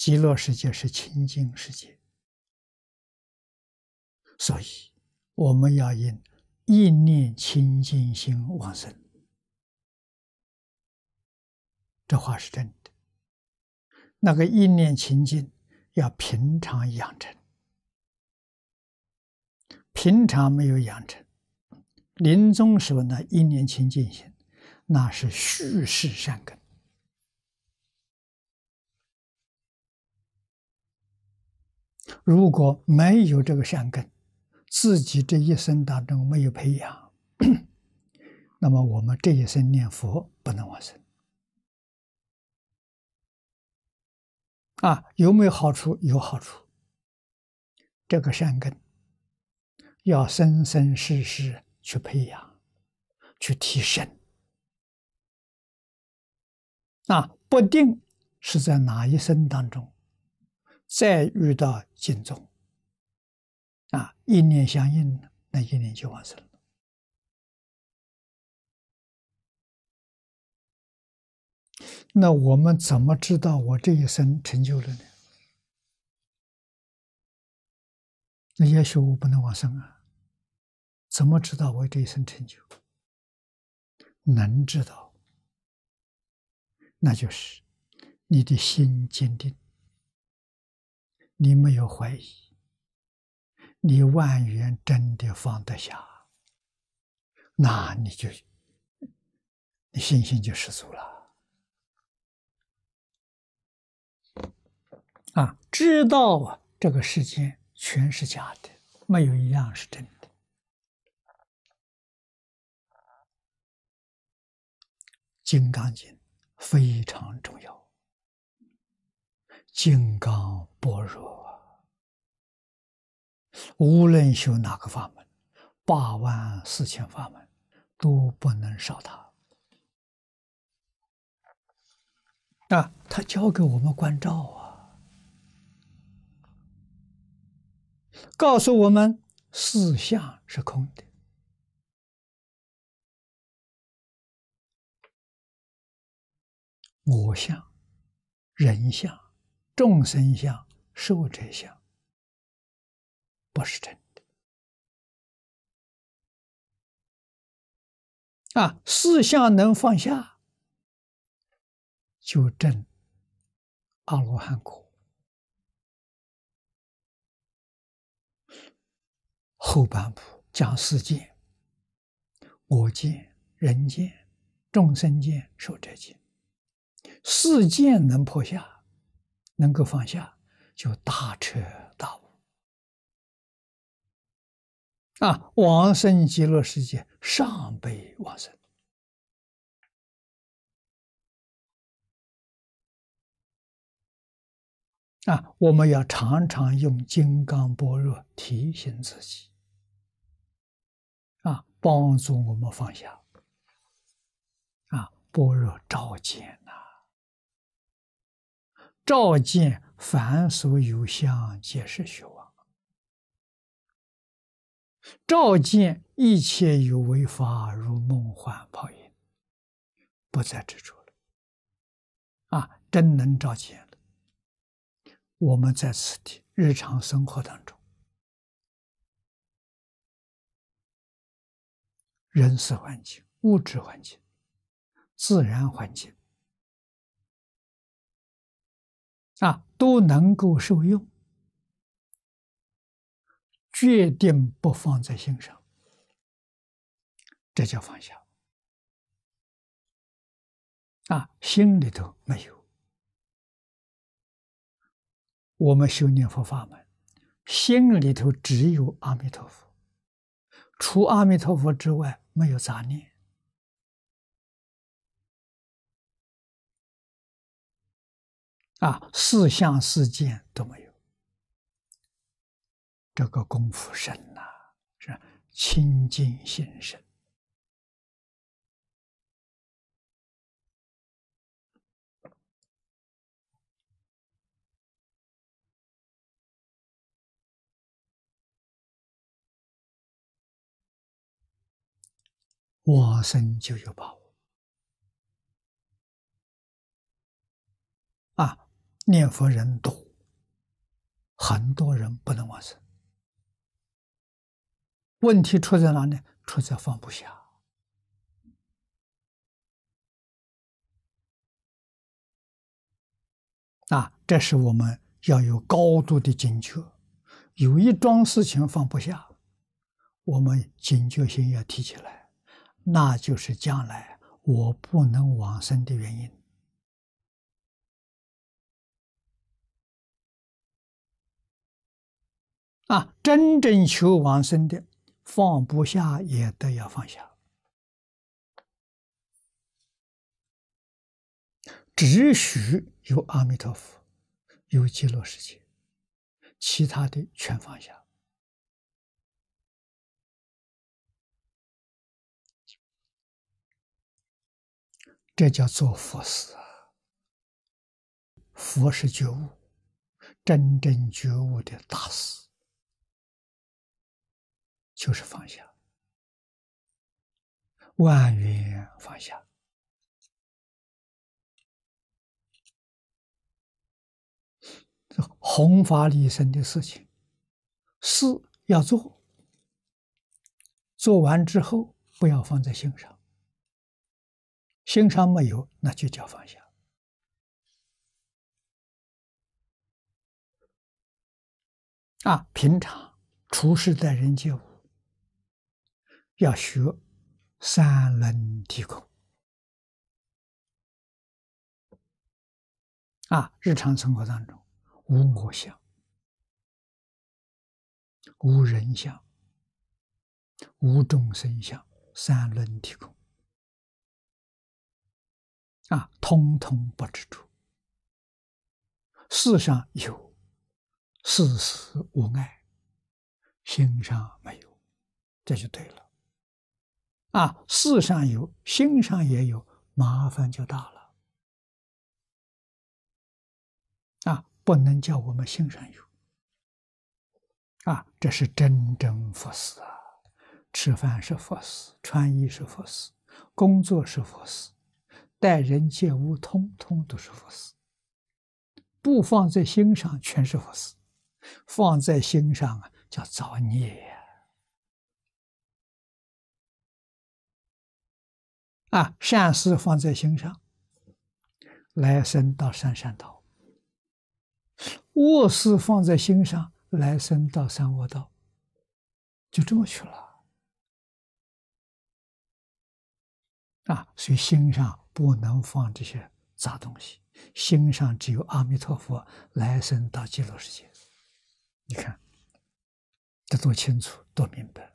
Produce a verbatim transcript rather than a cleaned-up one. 极乐世界是清净世界，所以我们要因一念清净心往生。这话是真的。那个一念清净要平常养成，平常没有养成，临终时候呢，一念清净心那是蓄势善根。 如果没有这个善根，自己这一生当中没有培养，那么我们这一生念佛不能往生。啊，有没有好处？有好处。这个善根要生生世世去培养、去提升。啊，不定是在哪一生当中。 再遇到净宗，啊，一念相应，那一念就往生了。那我们怎么知道我这一生成就了呢？那也许我不能往生啊，怎么知道我这一生成就？能知道，那就是你的心坚定。 你没有怀疑，你万缘真的放得下，那你就，你信心就十足了。啊，知道啊，这个世间全是假的，没有一样是真的。《金刚经》非常重要。 金刚般若，无论修哪个法门，八万四千法门都不能少它。啊，它教给我们关照啊，告诉我们四相是空的。我相、人相。 众生相、寿者相，不是真的啊！四相能放下，就证阿罗汉果。后半部讲四见：我见、人见、众生见、寿者见。四见能破下。 能够放下，就大彻大悟啊！往生极乐世界，上辈往生啊！我们要常常用金刚般若提醒自己啊，帮助我们放下啊！般若照见呐、啊。 照见凡所有相，皆是虚妄；照见一切有为法，如梦幻泡影，不再执着了。啊，真能照见了。我们在此地日常生活当中，人事环境、物质环境、自然环境。 啊，都能够受用，决定不放在心上，这叫放下。啊，心里头没有。我们修念佛法门，心里头只有阿弥陀佛，除阿弥陀佛之外，没有杂念。 啊，四相四见都没有，这个功夫深呐、啊，是清净心深。往生就有把握啊。念佛人多，很多人不能往生。问题出在哪呢？出在放不下。啊，这是我们要有高度的警觉。有一桩事情放不下，我们警觉心要提起来，那就是将来我不能往生的原因。 啊，真正求往生的，放不下也得要放下。只许有阿弥陀佛，有极乐世界，其他的全放下。这叫做佛事啊！佛是觉悟，真正觉悟的大师。 就是放下，万缘放下。这弘法利生的事情，事要做，做完之后不要放在心上，心上没有，那就叫放下。啊，平常处事待人接物。 要学三轮体空啊！日常生活当中，无我相、无人相、无众生相，三轮体空啊，通通不执着。世上有，世事无碍；心上没有，这就对了。 啊，事上有，心上也有，麻烦就大了。啊，不能叫我们心上有。啊，这是真正佛事啊！吃饭是佛事，穿衣是佛事，工作是佛事，待人接物通通都是佛事。不放在心上全是佛事，放在心上啊，叫造孽呀。 啊，善事放在心上，来生到三善道；恶事放在心上，来生到三恶道，就这么去了。啊，所以心上不能放这些杂东西，心上只有阿弥陀佛，来生到极乐世界。你看，这多清楚，多明白。